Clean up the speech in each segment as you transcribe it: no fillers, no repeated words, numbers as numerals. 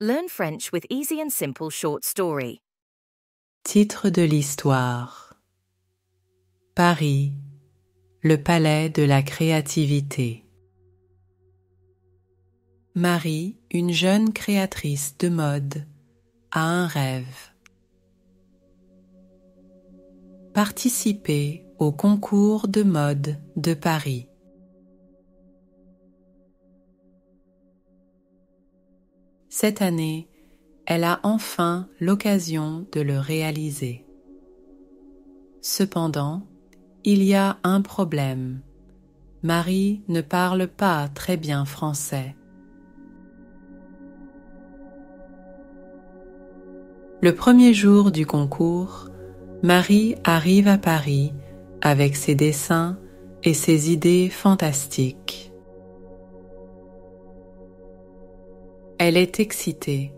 Learn French with easy and simple short story. Titre de l'histoire. Paris, le palais de la créativité. Marie, une jeune créatrice de mode, a un rêve. Participer au concours de mode de Paris. Cette année, elle a enfin l'occasion de le réaliser. Cependant, il y a un problème. Marie ne parle pas très bien français. Le premier jour du concours, Marie arrive à Paris avec ses dessins et ses idées fantastiques. Elle est excitée,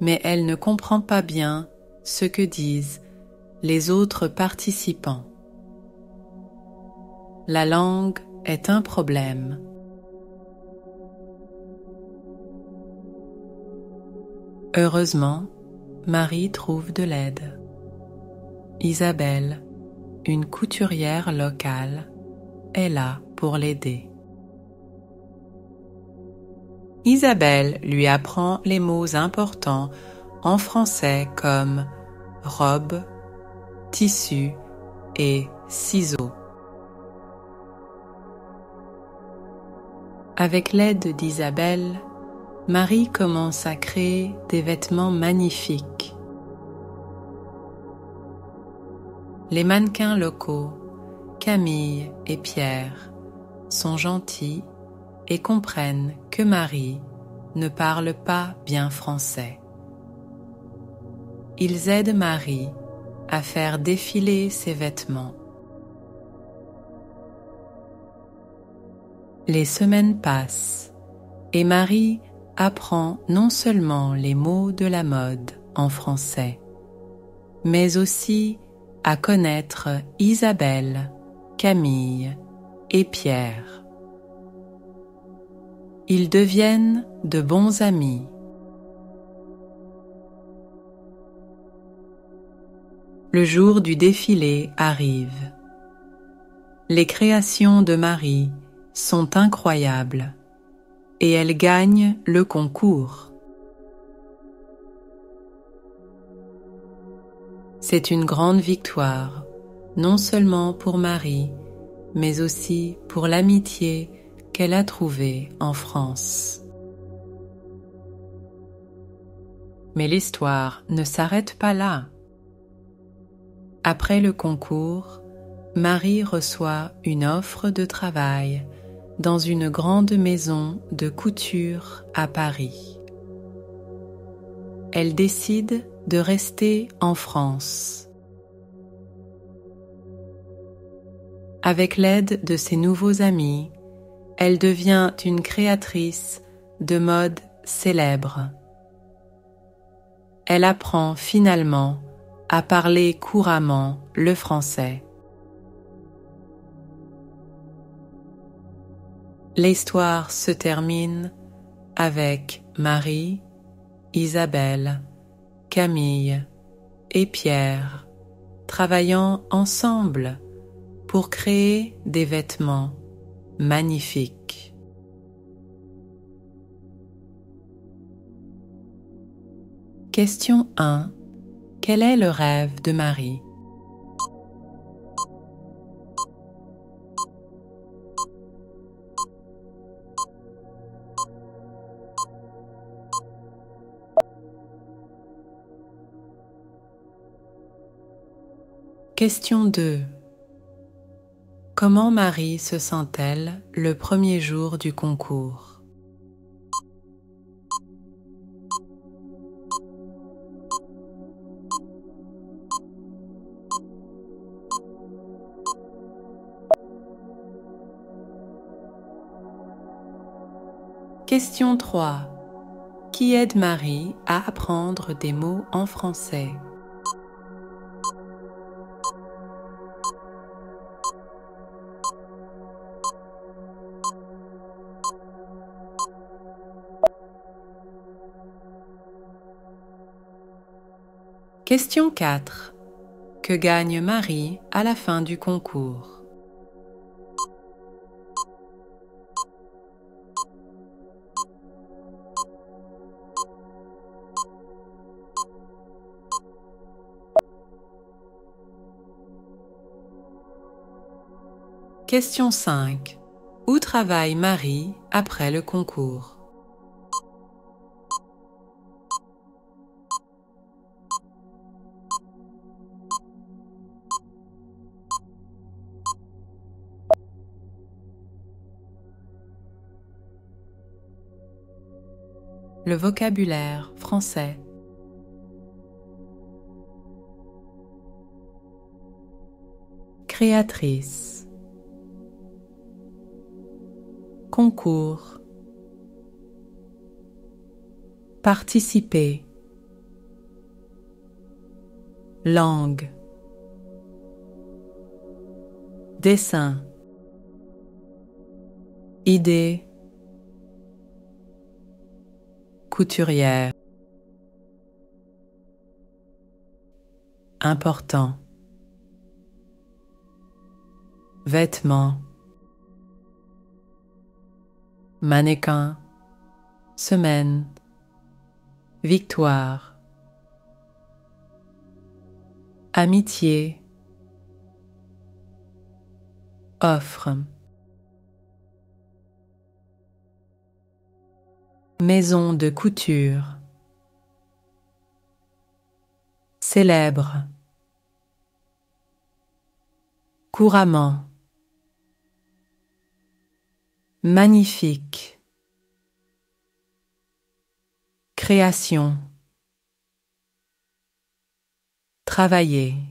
mais elle ne comprend pas bien ce que disent les autres participants. La langue est un problème. Heureusement, Marie trouve de l'aide. Isabelle, une couturière locale, est là pour l'aider. Isabelle lui apprend les mots importants en français comme « robe », « tissu » et « ciseaux ». Avec l'aide d'Isabelle, Marie commence à créer des vêtements magnifiques. Les mannequins locaux, Camille et Pierre, sont gentils et comprennent que Marie ne parle pas bien français. Ils aident Marie à faire défiler ses vêtements. Les semaines passent et Marie apprend non seulement les mots de la mode en français, mais aussi à connaître Isabelle, Camille et Pierre. Ils deviennent de bons amis. Le jour du défilé arrive. Les créations de Marie sont incroyables et elle gagne le concours. C'est une grande victoire, non seulement pour Marie, mais aussi pour l'amitié qu'elle a trouvé en France. Mais l'histoire ne s'arrête pas là. Après le concours, Marie reçoit une offre de travail dans une grande maison de couture à Paris. Elle décide de rester en France. Avec l'aide de ses nouveaux amis, elle devient une créatrice de mode célèbre. Elle apprend finalement à parler couramment le français. L'histoire se termine avec Marie, Isabelle, Camille et Pierre travaillant ensemble pour créer des vêtements magnifique. Question 1. Quel est le rêve de Marie? Question 2. Comment Marie se sent-elle le premier jour du concours? Question 3. Qui aide Marie à apprendre des mots en français? Question 4. Que gagne Marie à la fin du concours? Question 5. Où travaille Marie après le concours? Le vocabulaire français. Créatrice. Concours. Participer. Langue. Dessin. Idée. Couturière. Important. Vêtements. Mannequin. Semaine. Victoire. Amitié. Offre. Maison de couture. Célèbre. Couramment. Magnifique. Création. Travailler.